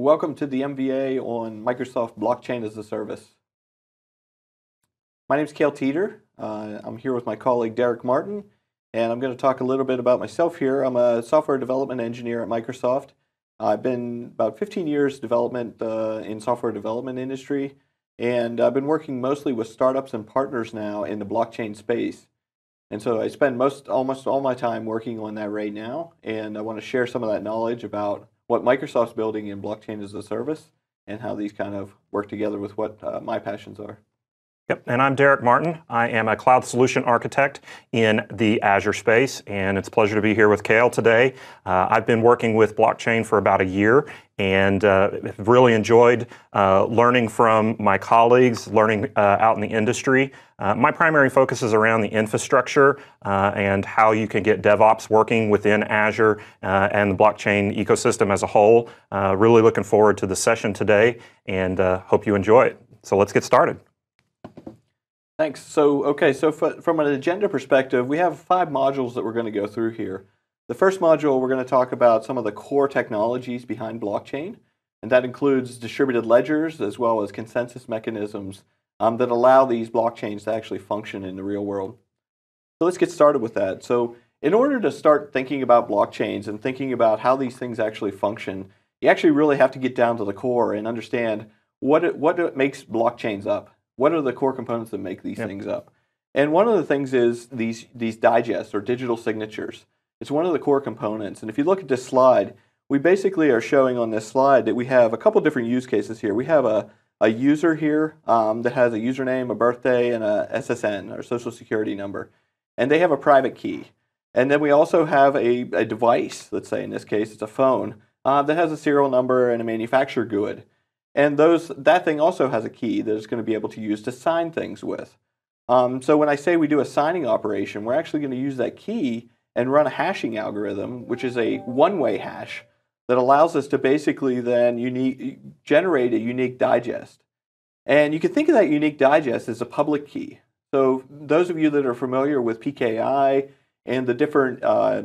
Welcome to the MVA on Microsoft Blockchain as a Service. My name is Cale Teeter. I'm here with my colleague Derek Martin, and I'm going to talk a little bit about myself here. I'm a software development engineer at Microsoft. I've been about 15 years development in software development industry, and I've been working mostly with startups and partners now in the blockchain space. And so I spend almost all my time working on that right now, and I want to share some of that knowledge about what Microsoft's building in blockchain as a service and how these kind of work together with what my passions are. Yep, and I'm Derek Martin. I am a cloud solution architect in the Azure space, and it's a pleasure to be here with Cale today. I've been working with blockchain for about a year and have really enjoyed learning from my colleagues, learning out in the industry. My primary focus is around the infrastructure and how you can get DevOps working within Azure and the blockchain ecosystem as a whole. Really looking forward to the session today and hope you enjoy it. So let's get started. Thanks. So, okay, so from an agenda perspective, we have 5 modules that we're going to go through here. The first module, we're going to talk about some of the core technologies behind blockchain, and that includes distributed ledgers as well as consensus mechanisms that allow these blockchains to actually function in the real world. So let's get started with that. So in order to start thinking about blockchains and thinking about how these things actually function, you actually really have to get down to the core and understand what makes blockchains up. What are the core components that make these things up? And one of the things is these digests or digital signatures. It's one of the core components. And if you look at this slide, we basically are showing on this slide that we have a couple different use cases here. We have a user here that has a username, a birthday, and a SSN or social security number. And they have a private key. And then we also have a device, let's say in this case it's a phone, that has a serial number and a manufacturer good. And that thing also has a key that it's going to be able to use to sign things with. So when I say we do a signing operation, we're actually going to use that key and run a hashing algorithm, which is a one-way hash that allows us to basically then generate a unique digest. And you can think of that unique digest as a public key. So those of you that are familiar with PKI and the different like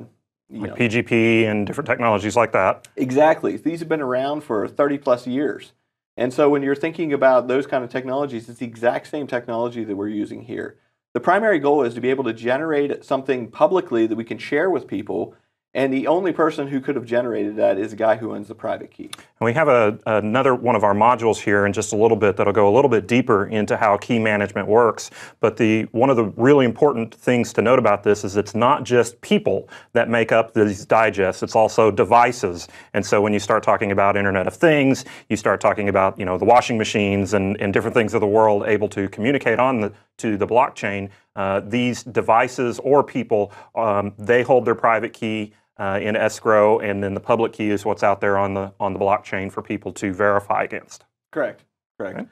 PGP and different technologies like that. Exactly. These have been around for 30-plus years. And so when you're thinking about those kind of technologies, it's the exact same technology that we're using here. The primary goal is to be able to generate something publicly that we can share with people, and the only person who could have generated that is the guy who owns the private key. And we have another one of our modules here in just a little bit that'll go a little bit deeper into how key management works. But one of the really important things to note about this is it's not just people that make up these digests, it's also devices. And so when you start talking about Internet of Things, you start talking about the washing machines and different things of the world able to communicate on to the blockchain, these devices or people, they hold their private key in escrow, and then the public key is what's out there on the blockchain for people to verify against. Correct. Correct. Okay.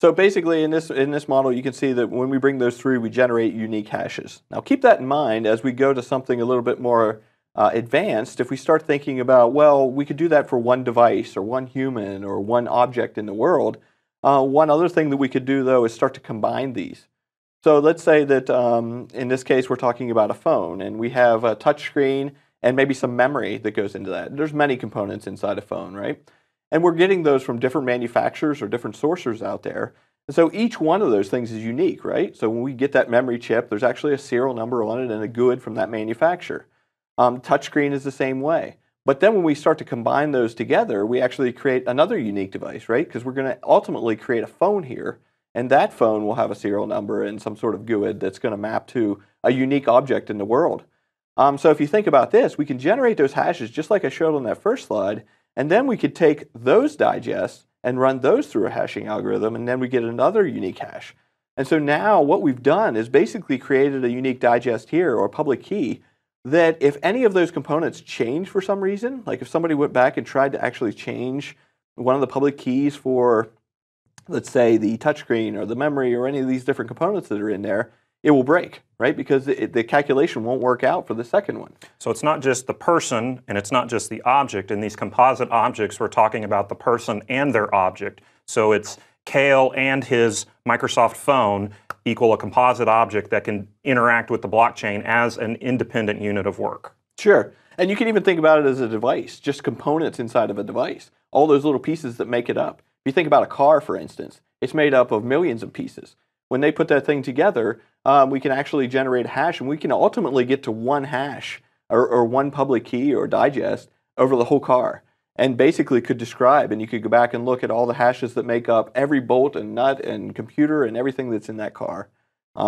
So basically, in this model, you can see that when we bring those through, we generate unique hashes. Now, keep that in mind as we go to something a little bit more advanced. If we start thinking about, well, we could do that for one device or one human or one object in the world. One other thing that we could do though is start to combine these. So let's say that in this case, we're talking about a phone, and we have a touchscreen and maybe some memory that goes into that. There's many components inside a phone, right? And we're getting those from different manufacturers or different sources out there. And so each one of those things is unique, right? So when we get that memory chip, there's actually a serial number on it and a good from that manufacturer. Touchscreen is the same way. But then when we start to combine those together, we actually create another unique device, right? Because we're going to ultimately create a phone here, and that phone will have a serial number and some sort of GUID that's going to map to a unique object in the world. So if you think about this, we can generate those hashes just like I showed on that first slide, and then we could take those digests and run those through a hashing algorithm, and then we get another unique hash. And so now what we've done is basically created a unique digest here, or public key, that if any of those components change for some reason, like if somebody went back and tried to actually change one of the public keys for, let's say, the touchscreen or the memory or any of these different components that are in there, it will break, right? Because the calculation won't work out for the second one. So it's not just the person, and it's not just the object. In these composite objects, we're talking about the person and their object. So it's Cale and his Microsoft phone equal a composite object that can interact with the blockchain as an independent unit of work. Sure. And you can even think about it as a device, just components inside of a device. All those little pieces that make it up. If you think about a car, for instance, it's made up of millions of pieces. When they put that thing together, we can actually generate a hash, and we can ultimately get to one hash or one public key or digest over the whole car, and basically could describe, and you could go back and look at all the hashes that make up every bolt and nut and computer and everything that's in that car.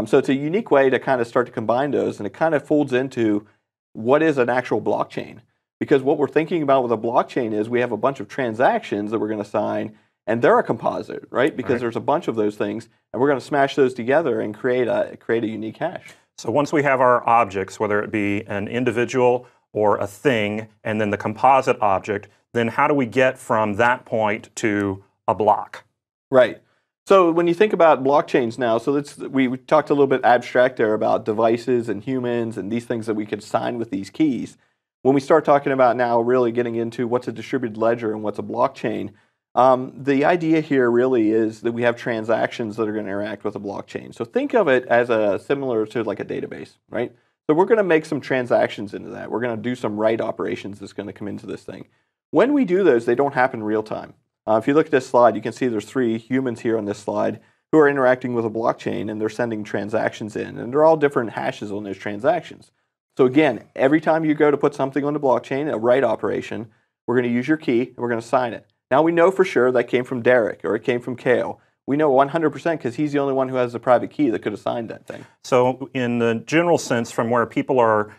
So it's a unique way to kind of start to combine those, and it kind of folds into what is an actual blockchain. Because what we're thinking about with a blockchain is we have a bunch of transactions that we're going to sign, and they're a composite, right? Because there's a bunch of those things, and we're going to smash those together and create a unique hash. So once we have our objects, whether it be an individual or a thing, and then the composite object, then how do we get from that point to a block? Right. So when you think about blockchains now, so we talked a little bit abstract there about devices and humans and these things that we could sign with these keys. When we start talking about now really getting into what's a distributed ledger and what's a blockchain, the idea here really is that we have transactions that are going to interact with a blockchain. So think of it as similar to like a database, right? So we're going to make some transactions into that. We're going to do some write operations that's going to come into this thing. When we do those, they don't happen real time. If you look at this slide, you can see there's three humans here on this slide who are interacting with a blockchain, and they're sending transactions in, and they're all different hashes on those transactions. So again, every time you go to put something on the blockchain, a write operation, we're going to use your key and we're going to sign it. Now we know for sure that came from Derek or it came from Cale. We know 100% because he's the only one who has the private key that could have signed that thing. So in the general sense, from where people are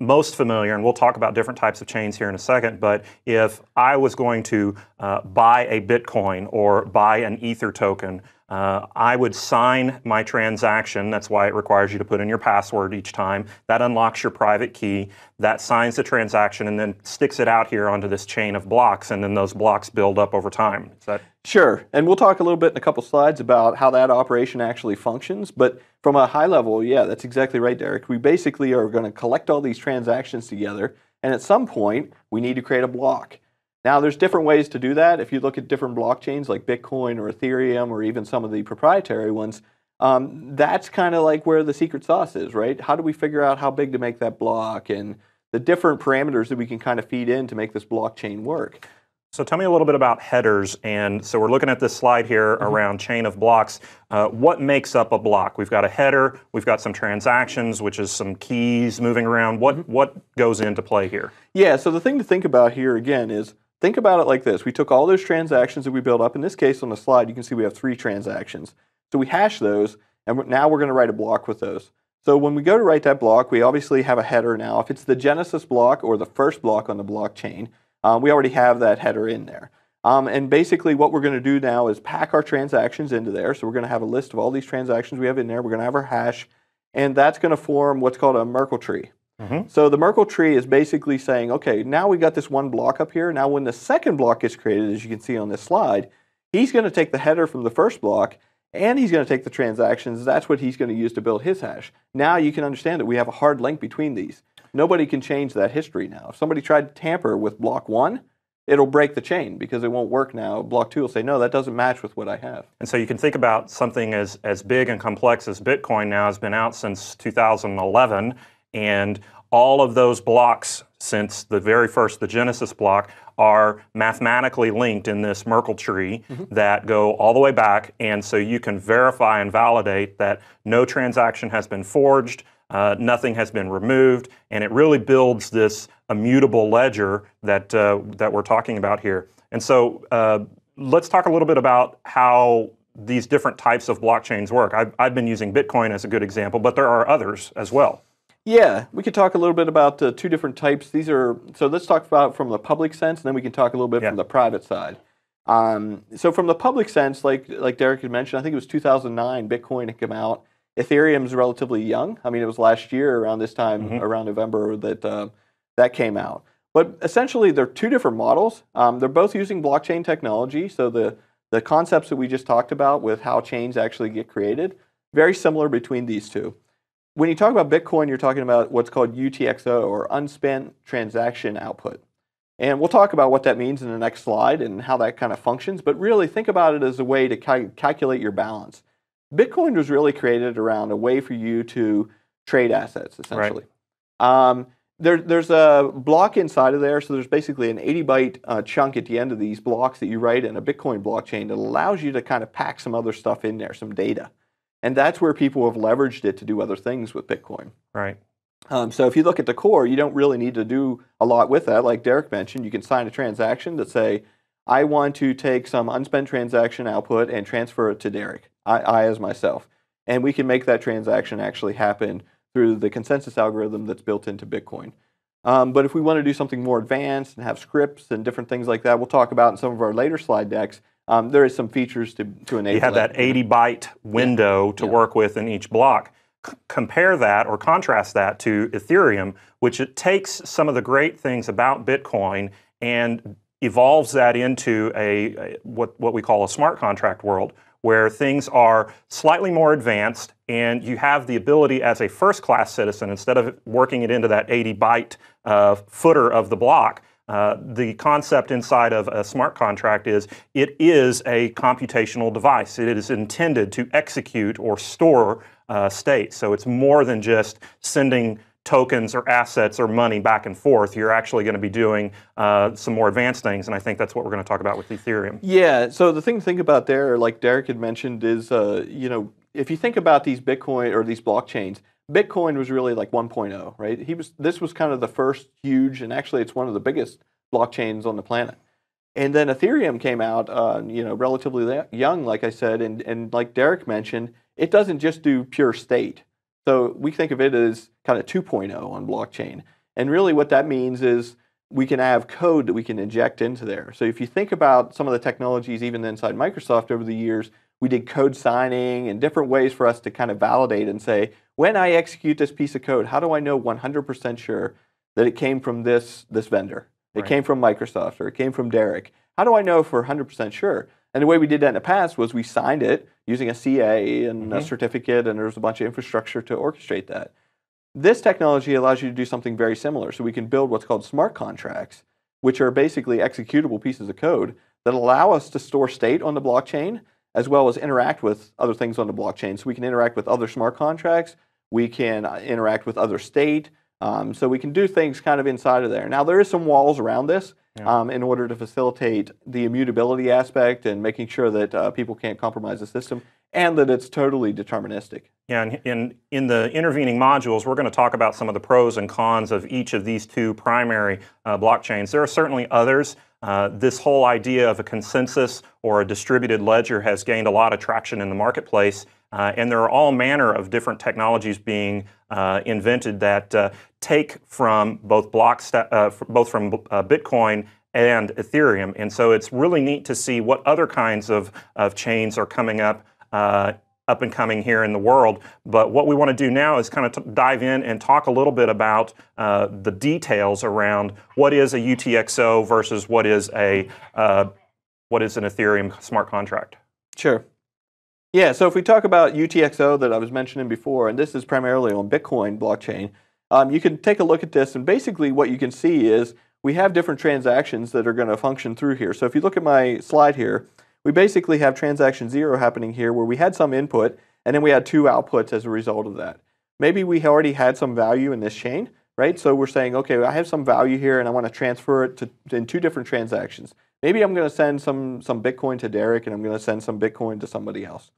most familiar, and we'll talk about different types of chains here in a second, but if I was going to buy a Bitcoin or buy an Ether token, I would sign my transaction. That's why it requires you to put in your password each time. That unlocks your private key. That signs the transaction and then sticks it out here onto this chain of blocks, and then those blocks build up over time. Is that... Sure. And we'll talk a little bit in a couple slides about how that operation actually functions. But from a high level, yeah, that's exactly right, Derek. We basically are going to collect all these transactions together, and at some point, we need to create a block. Now, there's different ways to do that. If you look at different blockchains like Bitcoin or Ethereum or even some of the proprietary ones, that's kind of like where the secret sauce is, right? How do we figure out how big to make that block and the different parameters that we can kind of feed in to make this blockchain work? So tell me a little bit about headers, and so we're looking at this slide here around chain of blocks. What makes up a block? We've got a header, we've got some transactions, which is some keys moving around. What goes into play here? Yeah, so the thing to think about here again is, think about it like this. We took all those transactions that we built up. In this case, on the slide, you can see we have 3 transactions. So we hash those, and now we're going to write a block with those. So when we go to write that block, we obviously have a header now. If it's the genesis block or the first block on the blockchain, we already have that header in there. And basically what we're going to do now is pack our transactions into there. So we're going to have a list of all these transactions we have in there. We're going to have our hash, and that's going to form what's called a Merkle tree. So the Merkle tree is basically saying, okay, now we've got this one block up here. Now when the second block gets created, as you can see on this slide, he's going to take the header from the first block, and he's going to take the transactions. That's what he's going to use to build his hash. Now you can understand that we have a hard link between these. Nobody can change that history now. If somebody tried to tamper with block 1, it'll break the chain because it won't work now. Block 2 will say, no, that doesn't match with what I have. And so you can think about something as big and complex as Bitcoin now has been out since 2011. And all of those blocks since the very first, the genesis block, are mathematically linked in this Merkle tree that go all the way back. And so you can verify and validate that no transaction has been forged, nothing has been removed, and it really builds this immutable ledger that, that we're talking about here. And so let's talk a little bit about how these different types of blockchains work. I've been using Bitcoin as a good example, but there are others as well. Yeah, we could talk a little bit about the 2 different types. These are, so let's talk about from the public sense, and then we can talk a little bit from the private side. So from the public sense, like Derek had mentioned, I think it was 2009, Bitcoin had come out. Ethereum's relatively young. I mean, it was last year around this time, around November, that that came out. But essentially, they're 2 different models. They're both using blockchain technology. So the concepts that we just talked about with how chains actually get created, very similar between these 2. When you talk about Bitcoin, you're talking about what's called UTXO, or unspent transaction output. And we'll talk about what that means in the next slide and how that kind of functions, but really think about it as a way to calculate your balance. Bitcoin was really created around a way for you to trade assets, essentially. Right. There's a block inside of there, so there's basically an 80-byte chunk at the end of these blocks that you write in a Bitcoin blockchain that allows you to kind of pack some other stuff in there, some data. And that's where people have leveraged it to do other things with Bitcoin. Right. So if you look at the core, you don't really need to do a lot with that. Like Derek mentioned, you can sign a transaction that say, I want to take some unspent transaction output and transfer it to Derek, I as myself. And we can make that transaction actually happen through the consensus algorithm that's built into Bitcoin. But if we want to do something more advanced and have scripts and different things like that, we'll talk about in some of our later slide decks, there is some features to enable that. You have that 80-byte window to work with in each block. Compare that or contrast that to Ethereum, which it takes some of the great things about Bitcoin and evolves that into what we call a smart contract world, where things are slightly more advanced and you have the ability as a first-class citizen, instead of working it into that 80-byte footer of the block, the concept inside of a smart contract is it is a computational device. It is intended to execute or store state. So it's more than just sending tokens or assets or money back and forth. You're actually going to be doing some more advanced things, and I think that's what we're going to talk about with Ethereum. Yeah, so the thing to think about there, like Derek had mentioned, is you know, if you think about these Bitcoin or these blockchains, Bitcoin was really like 1.0, right? This was kind of the first huge, and actually it's one of the biggest blockchains on the planet. And then Ethereum came out, you know, relatively young, like I said, and like Derek mentioned, it doesn't just do pure state. So we think of it as kind of 2.0 on blockchain. And really what that means is we can have code that we can inject into there. So if you think about some of the technologies even inside Microsoft over the years, we did code signing and different ways for us to kind of validate and say, when I execute this piece of code, how do I know 100% sure that it came from this vendor? It came from Microsoft or it came from Derek. How do I know for 100% sure? And the way we did that in the past was we signed it using a CA and a certificate, and there was a bunch of infrastructure to orchestrate that. This technology allows you to do something very similar. So we can build what's called smart contracts, which are basically executable pieces of code that allow us to store state on the blockchain as well as interact with other things on the blockchain. So we can interact with other smart contracts. We can interact with other state. So we can do things kind of inside of there. Now, there is some walls around this in order to facilitate the immutability aspect and making sure that people can't compromise the system and that it's totally deterministic. Yeah, and in the intervening modules, we're going to talk about some of the pros and cons of each of these two primary blockchains. There are certainly others. This whole idea of a consensus or a distributed ledger has gained a lot of traction in the marketplace. And there are all manner of different technologies being invented that take from both Bitcoin and Ethereum. And so it's really neat to see what other kinds of chains are coming up, up and coming here in the world. But what we want to do now is kind of dive in and talk a little bit about the details around what is a UTXO versus what is an Ethereum smart contract. Sure. Yeah, so if we talk about UTXO that I was mentioning before, and this is primarily on Bitcoin blockchain, you can take a look at this, and basically what you can see is we have different transactions that are going to function through here. So if you look at my slide here, we basically have transaction 0 happening here where we had some input, and then we had two outputs as a result of that. Maybe we already had some value in this chain, right? So we're saying, okay, I have some value here, and I want to transfer it in two different transactions. Maybe I'm going to send some Bitcoin to Derek, and I'm going to send some Bitcoin to somebody else.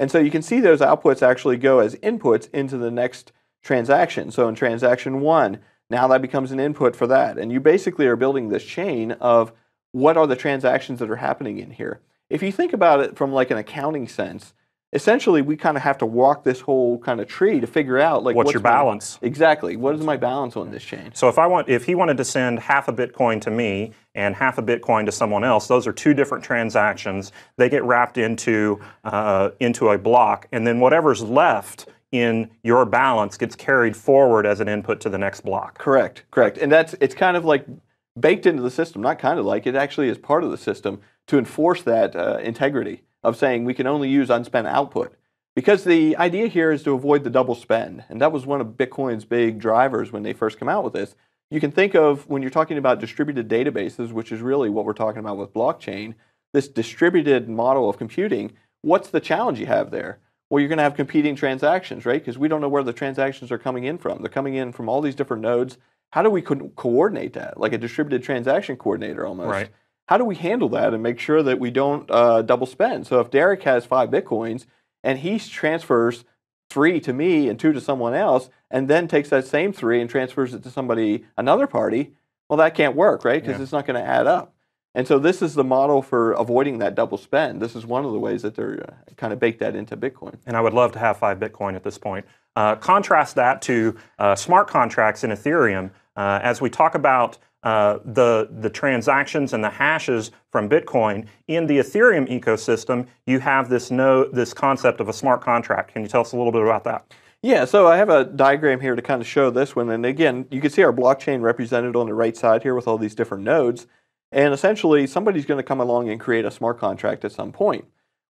And so you can see those outputs actually go as inputs into the next transaction. So in transaction 1, now that becomes an input for that. And you basically are building this chain of what are the transactions that are happening in here. If you think about it from like an accounting sense, essentially we kind of have to walk this whole kind of tree to figure out like what's your balance. Exactly. What is my balance on this chain? So if he wanted to send half a Bitcoin to me and half a Bitcoin to someone else, those are two different transactions. They get wrapped into a block, and then whatever's left in your balance gets carried forward as an input to the next block. Correct. Correct. And it's kind of like baked into the system, not kind of like, it actually is part of the system to enforce that integrity of saying we can only use unspent output. Because the idea here is to avoid the double spend, and that was one of Bitcoin's big drivers when they first came out with this. You can think of, when you're talking about distributed databases, which is really what we're talking about with blockchain, this distributed model of computing, what's the challenge you have there? Well, you're going to have competing transactions, right? Because we don't know where the transactions are coming in from. They're coming in from all these different nodes. how do we coordinate that? Like a distributed transaction coordinator almost. Right. How do we handle that and make sure that we don't double spend? So if Derek has 5 Bitcoins and he transfers 3 to me and 2 to someone else, and then takes that same 3 and transfers it to somebody, another party, well, that can't work, right? Because it's not going to add up. And so this is the model for avoiding that double spend. This is one of the ways that they're kind of baked that into Bitcoin. And I would love to have 5 Bitcoin at this point. Contrast that to smart contracts in Ethereum. As we talk about the transactions and the hashes from Bitcoin, in the Ethereum ecosystem, you have this concept of a smart contract. Can you tell us a little bit about that? Yeah, so I have a diagram here to kind of show this one. And again, you can see our blockchain represented on the right side here with all these different nodes. And essentially, somebody's going to come along and create a smart contract at some point.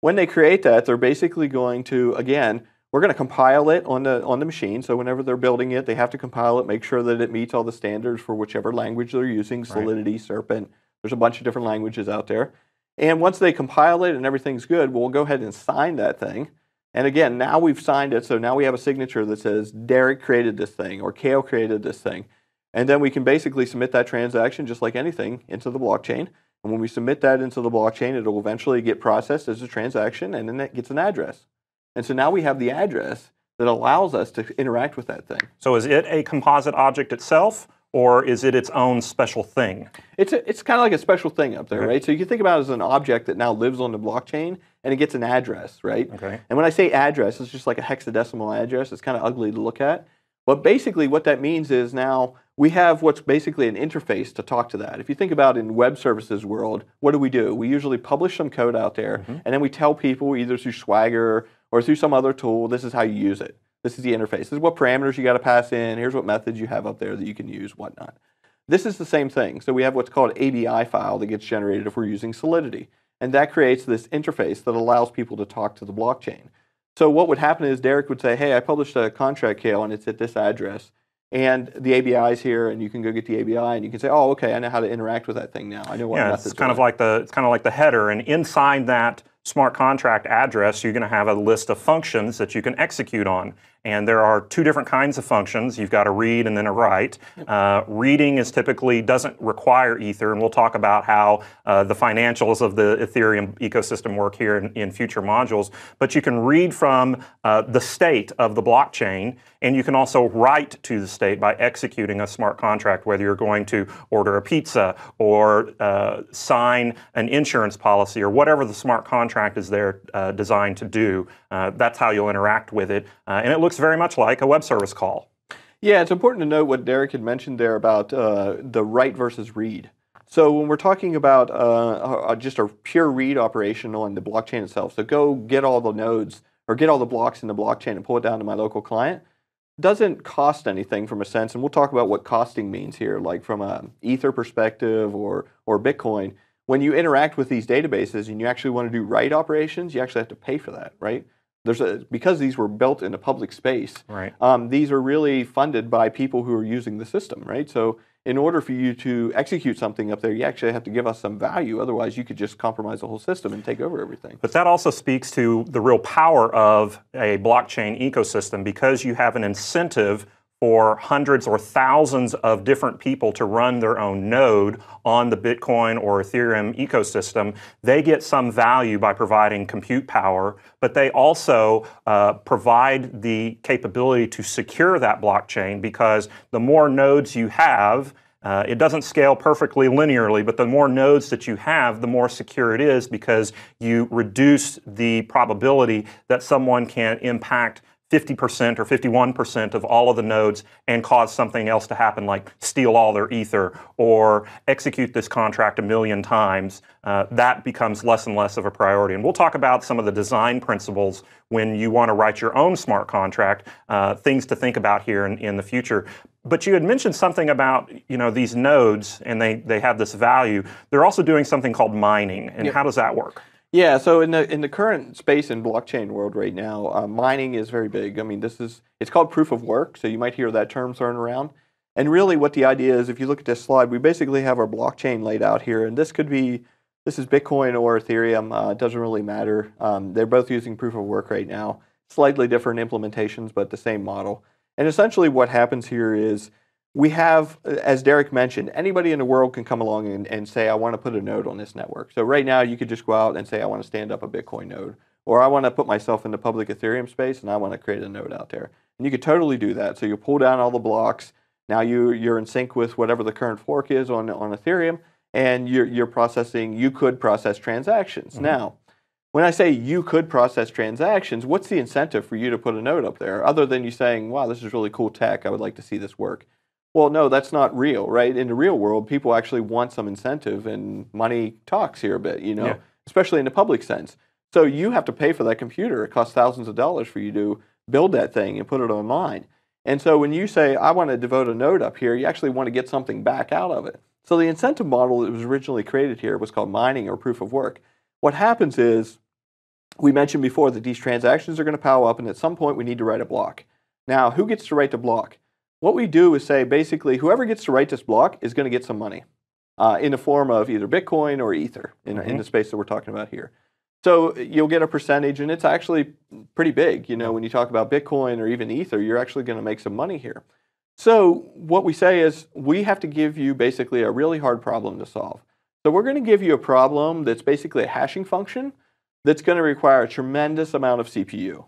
When they create that, they're basically going to, again, we're going to compile it on the machine. So whenever they're building it, they have to compile it, make sure that it meets all the standards for whichever language they're using, Solidity, Serpent. There's a bunch of different languages out there. And once they compile it and everything's good, we'll go ahead and sign that thing. And again, now we've signed it, so now we have a signature that says Derek created this thing or Cale created this thing. And then we can basically submit that transaction, just like anything, into the blockchain. And when we submit that into the blockchain, it'll eventually get processed as a transaction, and then it gets an address. And so now we have the address that allows us to interact with that thing. So is it a composite object itself, or is it its own special thing? It's kind of like a special thing up there, right? So you can think about it as an object that now lives on the blockchain, and it gets an address, right? Okay. And when I say address, it's just like a hexadecimal address. It's kind of ugly to look at. But basically what that means is now we have what's basically an interface to talk to that. If you think about in web services world, what do? We usually publish some code out there, and then we tell people either through Swagger or through some other tool, this is how you use it. This is the interface. This is what parameters you got to pass in. Here's what methods you have up there that you can use, whatnot. This is the same thing. So we have what's called an ABI file that gets generated if we're using Solidity. And that creates this interface that allows people to talk to the blockchain. So what would happen is Derek would say, hey, I published a contract, Cale, and it's at this address. And the ABI is here, and you can go get the ABI, and you can say, "Oh, okay, I know how to interact with that thing now. I know what methods." Yeah, it's kind of like the header, and inside that smart contract address, you're going to have a list of functions that you can execute on. And there are 2 different kinds of functions. You've got a read and then a write. Reading is typically doesn't require Ether, and we'll talk about how the financials of the Ethereum ecosystem work here in future modules. But you can read from the state of the blockchain, and you can also write to the state by executing a smart contract, whether you're going to order a pizza or sign an insurance policy or whatever the smart contract is there designed to do. That's how you'll interact with it. And it looks very much like a web service call. Yeah, it's important to note what Derek had mentioned there about the write versus read. So when we're talking about just a pure read operation on the blockchain itself, so go get all the nodes or get all the blocks in the blockchain and pull it down to my local client, doesn't cost anything from a sense, and we'll talk about what costing means here, like from an Ether perspective or Bitcoin. When you interact with these databases and you actually want to do write operations, you actually have to pay for that, right? Because these were built in a public space, these are really funded by people who are using the system, right? So in order for you to execute something up there, you actually have to give us some value. Otherwise, you could just compromise the whole system and take over everything. But that also speaks to the real power of a blockchain ecosystem, because you have an incentive for hundreds or thousands of different people to run their own node on the Bitcoin or Ethereum ecosystem. They get some value by providing compute power, but they also provide the capability to secure that blockchain, because the more nodes you have, it doesn't scale perfectly linearly, but the more nodes that you have, the more secure it is, because you reduce the probability that someone can impact 50% or 51% of all of the nodes and cause something else to happen, like steal all their Ether or execute this contract 1 million times. That becomes less and less of a priority. And we'll talk about some of the design principles when you want to write your own smart contract, things to think about here in the future. But you had mentioned something about, you know, these nodes, and they have this value. They're also doing something called mining. And how does that work? Yeah, so in the current space in blockchain world right now, mining is very big. I mean, it's called proof of work, so you might hear that term thrown around. And really what the idea is, if you look at this slide, we basically have our blockchain laid out here, and this is Bitcoin or Ethereum, it doesn't really matter. They're both using proof of work right now. Slightly different implementations, but the same model. And essentially what happens here is we have, as Derek mentioned, anybody in the world can come along and say, I want to put a node on this network. So right now, you could just go out and say, I want to stand up a Bitcoin node, or I want to put myself in the public Ethereum space, and I want to create a node out there. And you could totally do that. So you pull down all the blocks. Now you're in sync with whatever the current fork is on Ethereum, and you're processing, you could process transactions. Mm-hmm. Now, when I say you could process transactions, what's the incentive for you to put a node up there, other than you saying, wow, this is really cool tech, I would like to see this work? Well, no, that's not real, right? In the real world, people actually want some incentive, and money talks here a bit, you know, yeah, especially in the public sense. So you have to pay for that computer. It costs thousands of dollars for you to build that thing and put it online. And so when you say, I want to devote a node up here, you actually want to get something back out of it. So the incentive model that was originally created here was called mining or proof of work. What happens is, we mentioned before that these transactions are going to pile up, and at some point we need to write a block. Now, who gets to write the block? What we do is say, basically, whoever gets to write this block is going to get some money in the form of either Bitcoin or Ether in the space that we're talking about here. So you'll get a percentage, and it's actually pretty big. You know, when you talk about Bitcoin or even Ether, you're actually going to make some money here. So what we say is, we have to give you basically a really hard problem to solve. So we're going to give you a problem that's basically a hashing function that's going to require a tremendous amount of CPU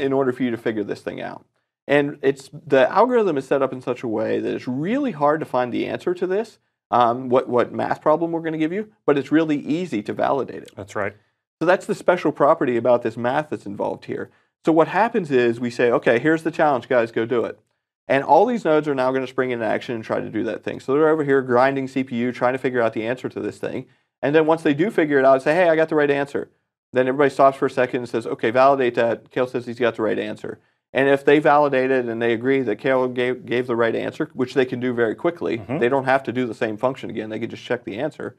in order for you to figure this thing out. And the algorithm is set up in such a way that it's really hard to find the answer to this, what math problem we're going to give you, but it's really easy to validate it. That's right. So that's the special property about this math that's involved here. So what happens is, we say, okay, here's the challenge, guys, go do it. And all these nodes are now going to spring into action and try to do that thing. So they're over here grinding CPU, trying to figure out the answer to this thing. And then once they do figure it out, say, hey, I got the right answer. Then everybody stops for a second and says, okay, validate that. Cale says he's got the right answer. And if they validate it and they agree that Cale gave the right answer, which they can do very quickly, they don't have to do the same function again, they can just check the answer,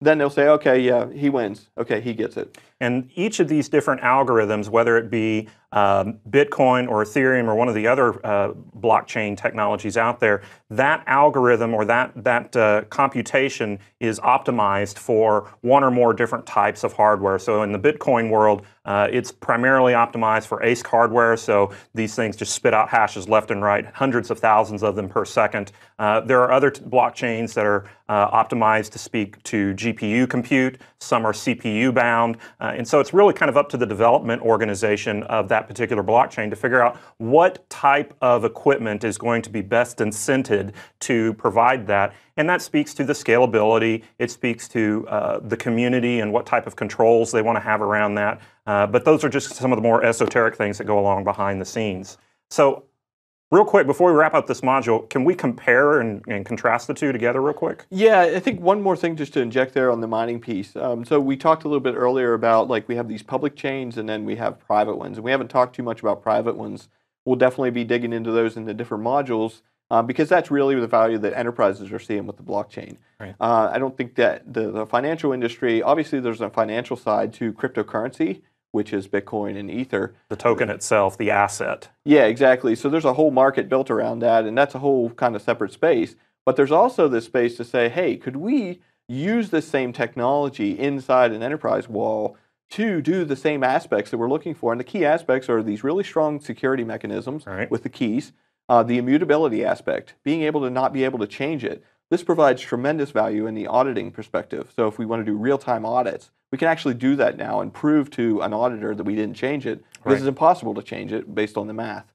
then they'll say, okay, yeah, he wins. Okay, he gets it. And each of these different algorithms, whether it be Bitcoin or Ethereum or one of the other blockchain technologies out there, that algorithm or that computation is optimized for one or more different types of hardware. So in the Bitcoin world, it's primarily optimized for ASIC hardware, so these things just spit out hashes left and right, hundreds of thousands of them per second. There are other blockchains that are optimized to speak to GPU compute, some are CPU bound, and so it's really kind of up to the development organization of that particular blockchain to figure out what type of equipment is going to be best incented to provide that. And that speaks to the scalability, it speaks to the community and what type of controls they want to have around that. But those are just some of the more esoteric things that go along behind the scenes. So real quick, before we wrap up this module, can we compare and contrast the two together real quick? Yeah, I think one more thing just to inject there on the mining piece. So we talked a little bit earlier about, like, we have these public chains and then we have private ones. And we haven't talked too much about private ones. We'll definitely be digging into those in the different modules because that's really the value that enterprises are seeing with the blockchain. Right. I don't think that the financial industry, obviously there's a financial side to cryptocurrency, which is Bitcoin and Ether. The token itself, the asset. Yeah, exactly. So there's a whole market built around that, and that's a whole kind of separate space. But there's also this space to say, hey, could we use this same technology inside an enterprise wall to do the same aspects that we're looking for? And the key aspects are these really strong security mechanisms with the keys, the immutability aspect, being able to not be able to change it. This provides tremendous value in the auditing perspective. So if we want to do real-time audits, we can actually do that now and prove to an auditor that we didn't change it. Right. This is impossible to change it based on the math.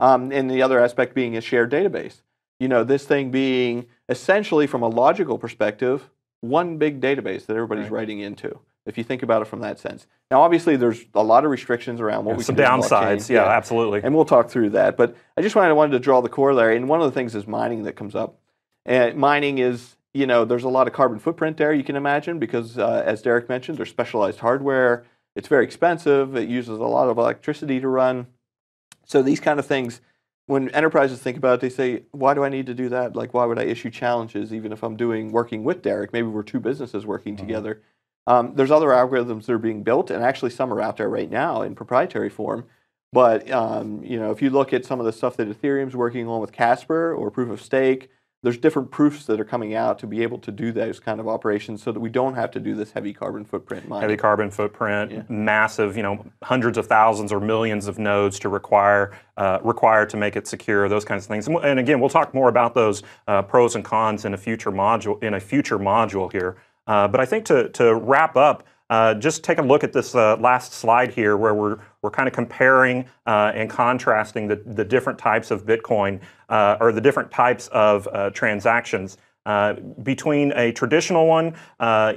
And the other aspect being a shared database. You know, this thing being essentially, from a logical perspective, one big database that everybody's writing into, if you think about it from that sense. Now, obviously, there's a lot of restrictions around what we can do. Some downsides, yeah, absolutely. And we'll talk through that. But I just wanted to draw the corollary. And one of the things is mining that comes up. And mining is, you know, there's a lot of carbon footprint there, you can imagine, because as Derek mentioned, there's specialized hardware. It's very expensive. It uses a lot of electricity to run. So these kind of things, when enterprises think about it, they say, why do I need to do that? Like, why would I issue challenges even if I'm working with Derek? Maybe we're two businesses working together. There's other algorithms that are being built, and actually some are out there right now in proprietary form. But, you know, if you look at some of the stuff that Ethereum's working on with Casper or Proof-of-Stake, there's different proofs that are coming out to be able to do those kind of operations so that we don't have to do this heavy carbon footprint mining. Heavy carbon footprint, yeah. Massive, hundreds of thousands or millions of nodes to require to make it secure, those kinds of things. And again, we'll talk more about those pros and cons in a future module, here. But I think to wrap up, just take a look at this last slide here where we're kind of comparing and contrasting the different types of Bitcoin or the different types of transactions between a traditional one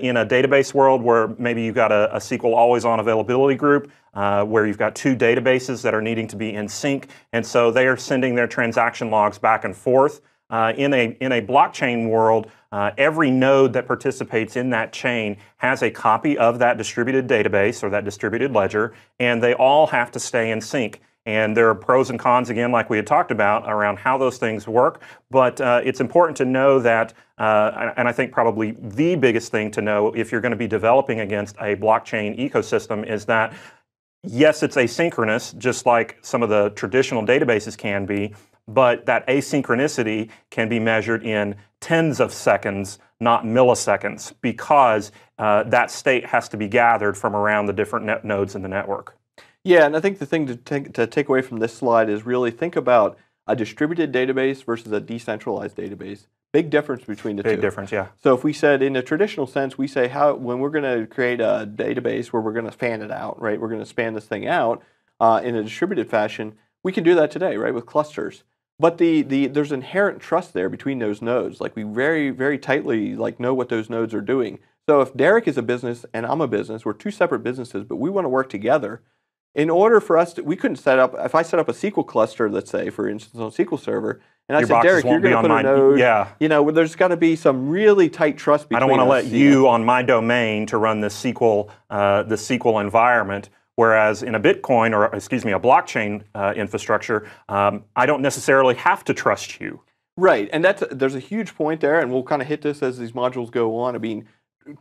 in a database world where maybe you've got a SQL always-on availability group where you've got two databases that are needing to be in sync, and so they are sending their transaction logs back and forth. In a blockchain world, every node that participates in that chain has a copy of that distributed database or that distributed ledger, and they all have to stay in sync. And there are pros and cons, again, like we had talked about, around how those things work. But it's important to know that, and I think probably the biggest thing to know if you're going to be developing against a blockchain ecosystem is that, yes, it's asynchronous, just like some of the traditional databases can be, but that asynchronicity can be measured in tens of seconds, not milliseconds, because that state has to be gathered from around the different nodes in the network. Yeah, and I think the thing to take away from this slide is really think about a distributed database versus a decentralized database. Big difference between the two. Big difference, yeah. So if we said in a traditional sense, we say when we're going to create a database where we're going to fan it out, right? We're going to span this thing out in a distributed fashion. We can do that today, right, with clusters. But there's inherent trust there between those nodes. Like we very, very tightly know what those nodes are doing. So if Derek is a business and I'm a business, we're two separate businesses, but we want to work together. In order for us to, we couldn't set up, if I set up a SQL cluster, let's say, for instance, on SQL Server, and I said, Derek, you're going to put a node, yeah. There's got to be some really tight trust between us. I don't want to let you on my domain to run the SQL environment. Whereas in a Bitcoin, or excuse me, a blockchain infrastructure, I don't necessarily have to trust you. Right, and there's a huge point there, and we'll kind of hit this as these modules go on, of being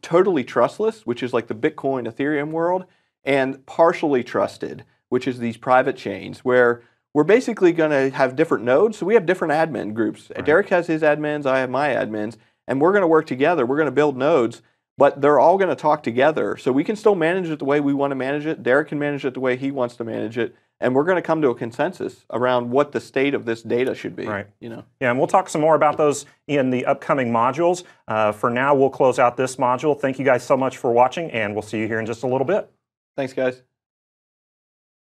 totally trustless, which is like the Bitcoin, Ethereum world, and partially trusted, which is these private chains, where we're basically going to have different nodes, so we have different admin groups. Right. Derek has his admins, I have my admins, and we're going to work together, we're going to build nodes, but they're all going to talk together. So we can still manage it the way we want to manage it. Derek can manage it the way he wants to manage it. And we're going to come to a consensus around what the state of this data should be. Right. Yeah, and we'll talk some more about those in the upcoming modules. For now, we'll close out this module. Thank you guys so much for watching, and we'll see you here in just a little bit. Thanks, guys.